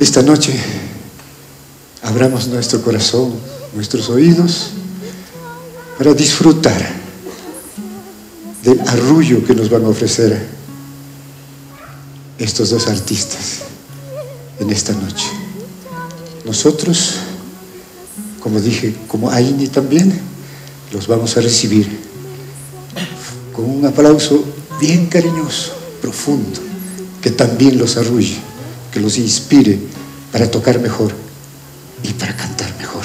Esta noche abramos nuestro corazón, nuestros oídos, para disfrutar del arrullo que nos van a ofrecer estos dos artistas en esta noche. Nosotros, como dije, como Aini también, los vamos a recibir con un aplauso bien cariñoso, profundo, que también los arrulle, que los inspire para tocar mejor y para cantar mejor.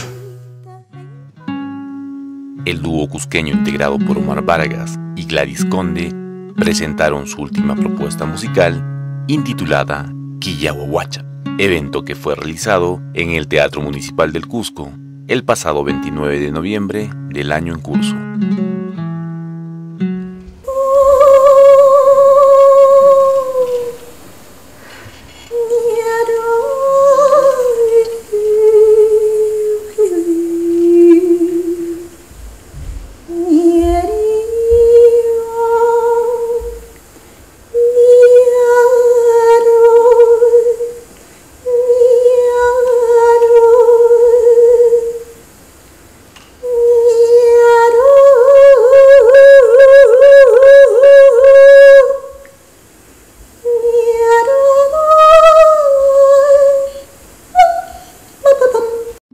El dúo cusqueño integrado por Omar Vargas y Gladys Conde presentaron su última propuesta musical intitulada Killawawacha, evento que fue realizado en el Teatro Municipal del Cusco el pasado 29 de noviembre del año en curso.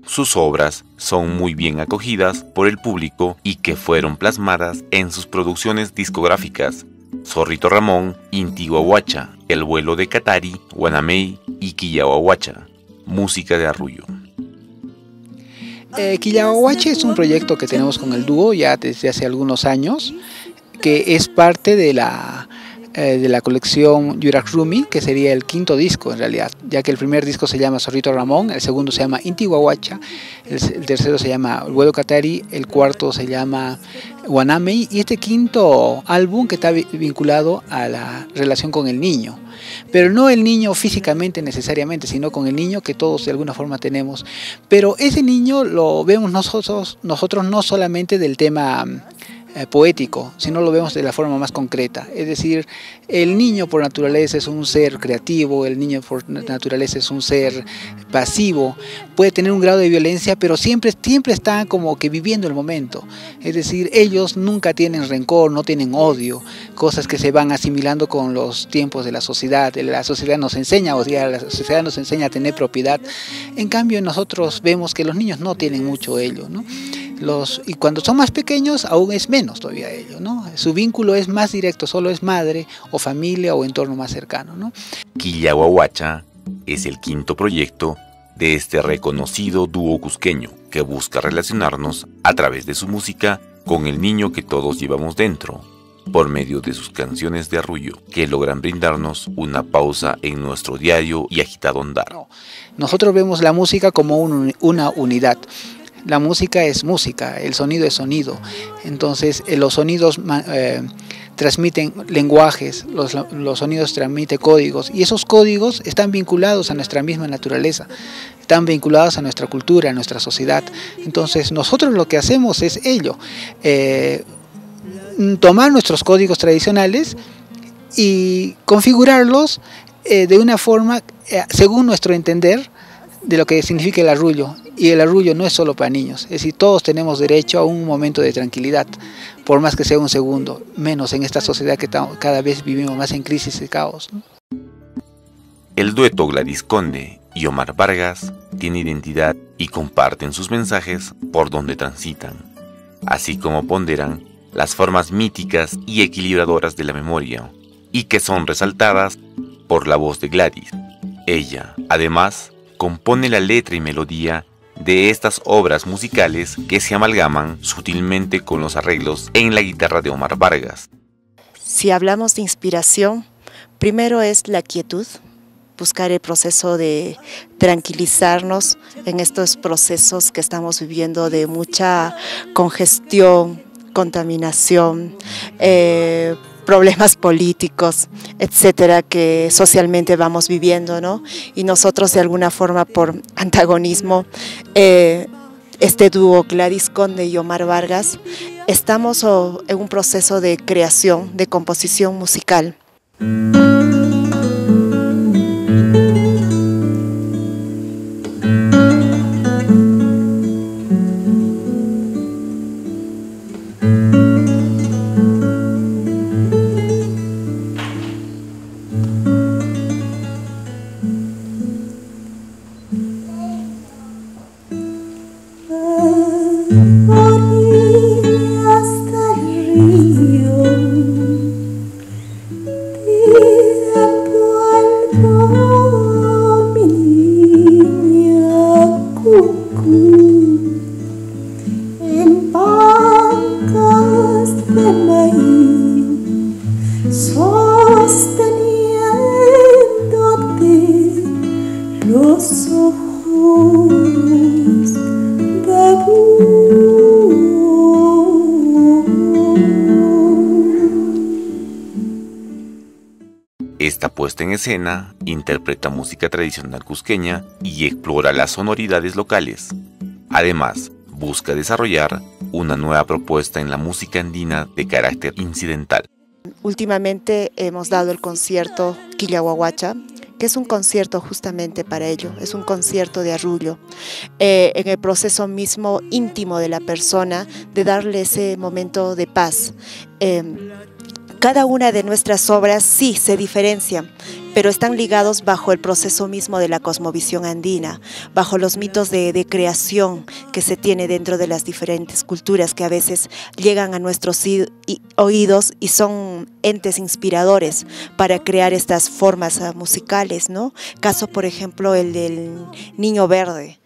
Sus obras son muy bien acogidas por el público y que fueron plasmadas en sus producciones discográficas: Zorrito Ramón, Inti Wawacha, El Vuelo de Katari, Wanamey y Killawawacha, música de arrullo. Killawawacha es un proyecto que tenemos con el dúo ya desde hace algunos años, que es parte de la colección Yurak Rumi, que sería el quinto disco en realidad, ya que el primer disco se llama Zorrito Ramón, el segundo se llama Inti Wawacha, el tercero se llama El Vuelo Katari, el cuarto se llama Wanamey, y este quinto álbum que está vinculado a la relación con el niño, pero no el niño físicamente necesariamente, sino con el niño que todos de alguna forma tenemos, pero ese niño lo vemos nosotros no solamente del tema poético, si no lo vemos de la forma más concreta, es decir, el niño por naturaleza es un ser creativo, el niño por naturaleza es un ser pasivo, puede tener un grado de violencia, pero siempre está como que viviendo el momento, es decir, ellos nunca tienen rencor, no tienen odio, cosas que se van asimilando con los tiempos de la sociedad nos enseña a odiar, la sociedad nos enseña a tener propiedad, en cambio nosotros vemos que los niños no tienen mucho ello, ¿no? Y cuando son más pequeños aún es menos todavía ello, ¿no? Su vínculo es más directo, solo es madre o familia o entorno más cercano, ¿no? Killawawacha es el quinto proyecto de este reconocido dúo cusqueño que busca relacionarnos a través de su música con el niño que todos llevamos dentro, por medio de sus canciones de arrullo, que logran brindarnos una pausa en nuestro diario y agitado andar. Nosotros vemos la música como una unidad. La música es música, el sonido es sonido, entonces los sonidos transmiten lenguajes, los sonidos transmiten códigos, y esos códigos están vinculados a nuestra misma naturaleza, están vinculados a nuestra cultura, a nuestra sociedad, entonces nosotros lo que hacemos es ello, tomar nuestros códigos tradicionales y configurarlos de una forma según nuestro entender de lo que significa el arrullo. Y el arrullo no es solo para niños, es decir, todos tenemos derecho a un momento de tranquilidad, por más que sea un segundo, menos en esta sociedad que cada vez vivimos más en crisis y caos, ¿no? El dueto Gladys Conde y Omar Vargas tiene identidad y comparten sus mensajes por donde transitan, así como ponderan las formas míticas y equilibradoras de la memoria, y que son resaltadas por la voz de Gladys. Ella, además, compone la letra y melodía de estas obras musicales que se amalgaman sutilmente con los arreglos en la guitarra de Omar Vargas. Si hablamos de inspiración, primero es la quietud, buscar el proceso de tranquilizarnos en estos procesos que estamos viviendo de mucha congestión, contaminación, problemas políticos, etcétera, que socialmente vamos viviendo, ¿no? Y nosotros de alguna forma por antagonismo este dúo Gladys Conde y Omar Vargas, estamos en un proceso de creación, de composición musical. Esta puesta en escena interpreta música tradicional cusqueña y explora las sonoridades locales. Además, busca desarrollar una nueva propuesta en la música andina de carácter incidental. Últimamente hemos dado el concierto Killawawacha, que es un concierto justamente para ello, es un concierto de arrullo, en el proceso mismo íntimo de la persona, de darle ese momento de paz. Cada una de nuestras obras sí se diferencian, pero están ligados bajo el proceso mismo de la cosmovisión andina, bajo los mitos de creación que se tiene dentro de las diferentes culturas que a veces llegan a nuestros oídos y son entes inspiradores para crear estas formas musicales, ¿no? Caso, por ejemplo, el del Niño Verde.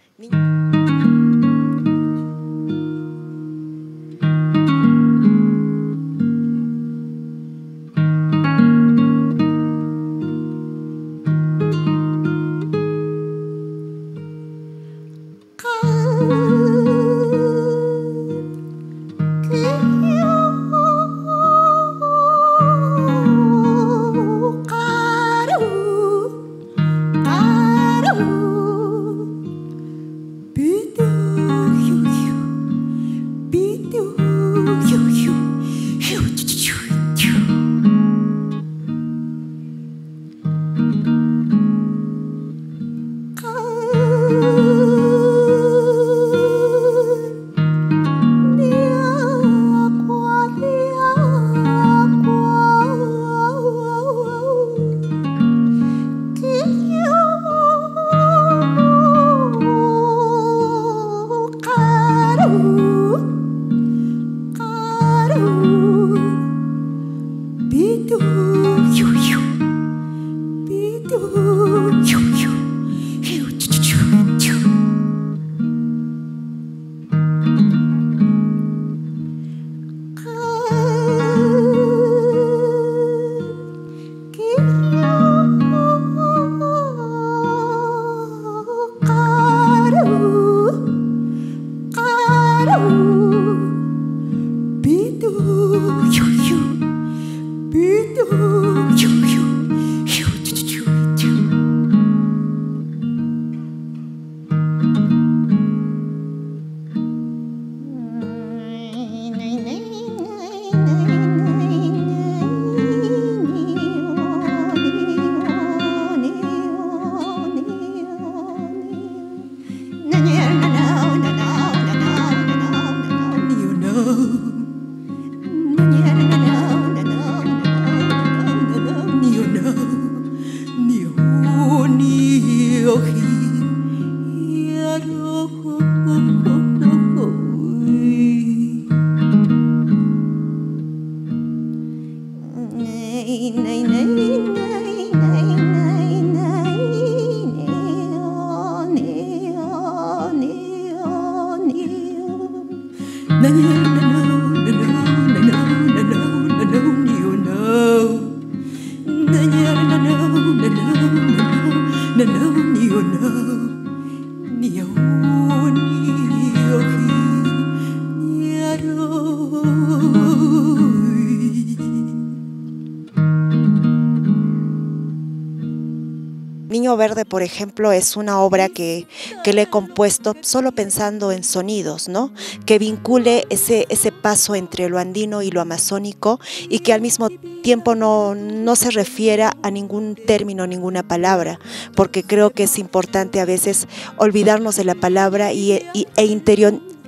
Niño Verde, por ejemplo, es una obra que le he compuesto solo pensando en sonidos, ¿no? Que vincule ese paso entre lo andino y lo amazónico y que al mismo tiempo no se refiera a ningún término, ninguna palabra, porque creo que es importante a veces olvidarnos de la palabra e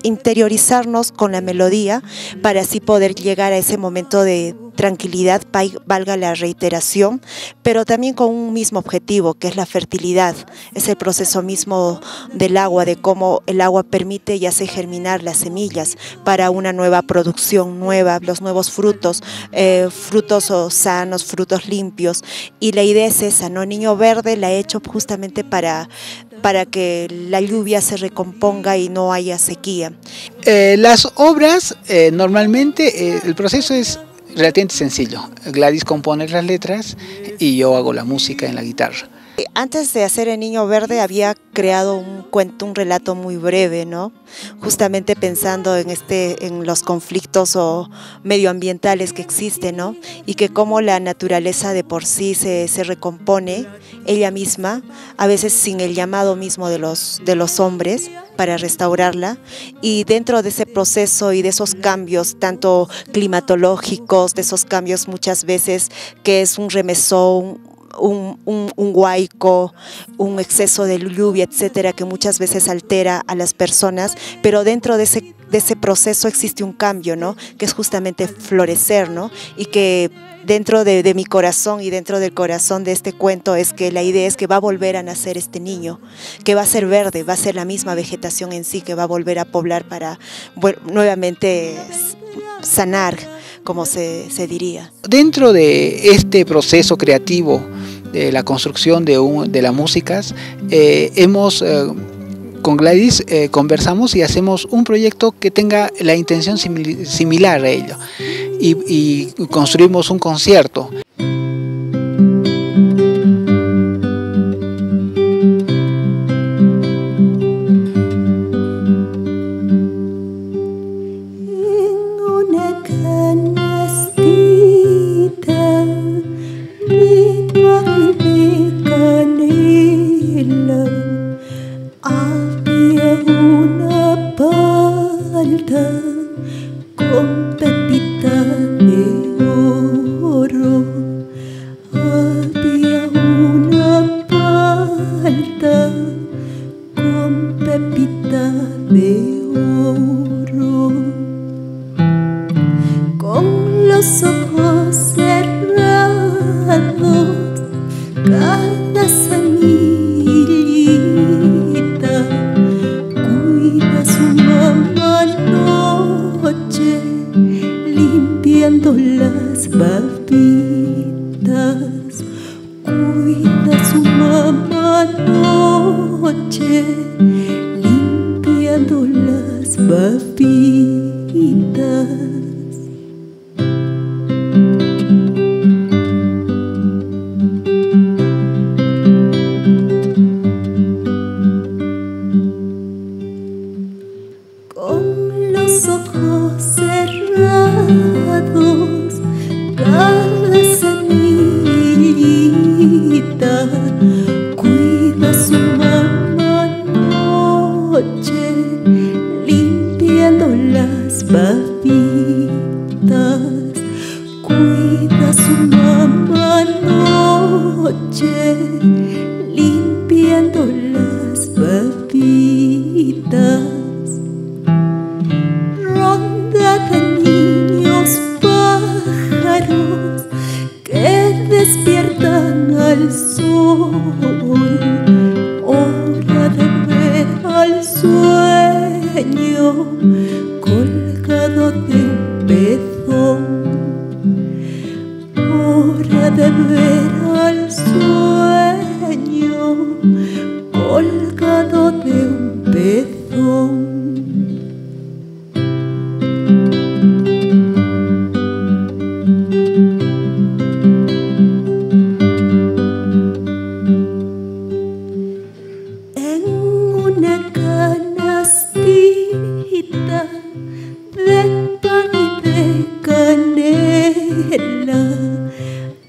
interiorizarnos con la melodía para así poder llegar a ese momento de tranquilidad, valga la reiteración, pero también con un mismo objetivo que es la fertilidad, es el proceso mismo del agua, de cómo el agua permite y hace germinar las semillas para una nueva producción nueva, los nuevos frutos, frutos sanos, frutos limpios, y la idea es esa, ¿no? Niño Verde la he hecho justamente para que la lluvia se recomponga y no haya sequía. Las obras, normalmente el proceso es relativamente sencillo. Gladys compone las letras y yo hago la música en la guitarra. Antes de hacer El Niño Verde había creado un cuento, un relato muy breve, ¿no? Justamente pensando en los conflictos o medioambientales que existen, ¿no? Y que como la naturaleza de por sí se recompone ella misma, a veces sin el llamado mismo de los hombres para restaurarla, y dentro de ese proceso y de esos cambios tanto climatológicos, de esos cambios muchas veces que es un remesón, un huaico, un exceso de lluvia, etcétera, que muchas veces altera a las personas, pero dentro de ese proceso existe un cambio, ¿no? Que es justamente florecer, ¿no? Y que dentro de mi corazón y dentro del corazón de este cuento es que la idea es que va a volver a nacer este niño, que va a ser verde, va a ser la misma vegetación en sí, que va a volver a poblar para, bueno, nuevamente sanar, como se diría. Dentro de este proceso creativo de la construcción de las músicas, con Gladys conversamos y hacemos un proyecto que tenga la intención similar a ello y construimos un concierto.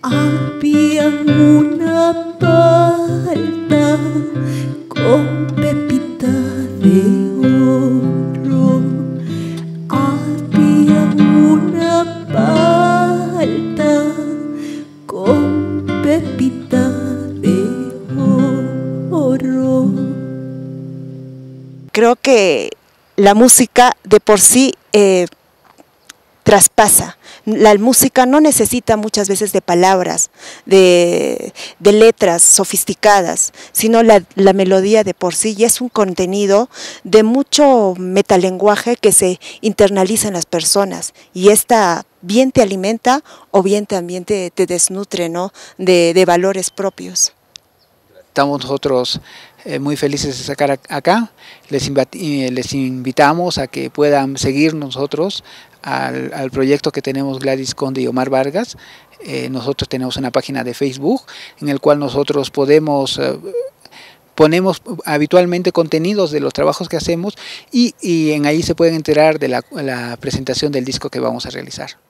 Había una palta creo que la música de por sí traspasa. La música no necesita muchas veces de palabras, de letras sofisticadas, sino la melodía de por sí, y es un contenido de mucho metalenguaje que se internaliza en las personas, y esta bien te alimenta o bien también te desnutre, ¿no?, de valores propios. Estamos nosotros muy felices de estar acá, les invitamos a que puedan seguir nosotros al proyecto que tenemos Gladys Conde y Omar Vargas. Nosotros tenemos una página de Facebook en el cual nosotros ponemos habitualmente contenidos de los trabajos que hacemos y en ahí se pueden enterar de la presentación del disco que vamos a realizar.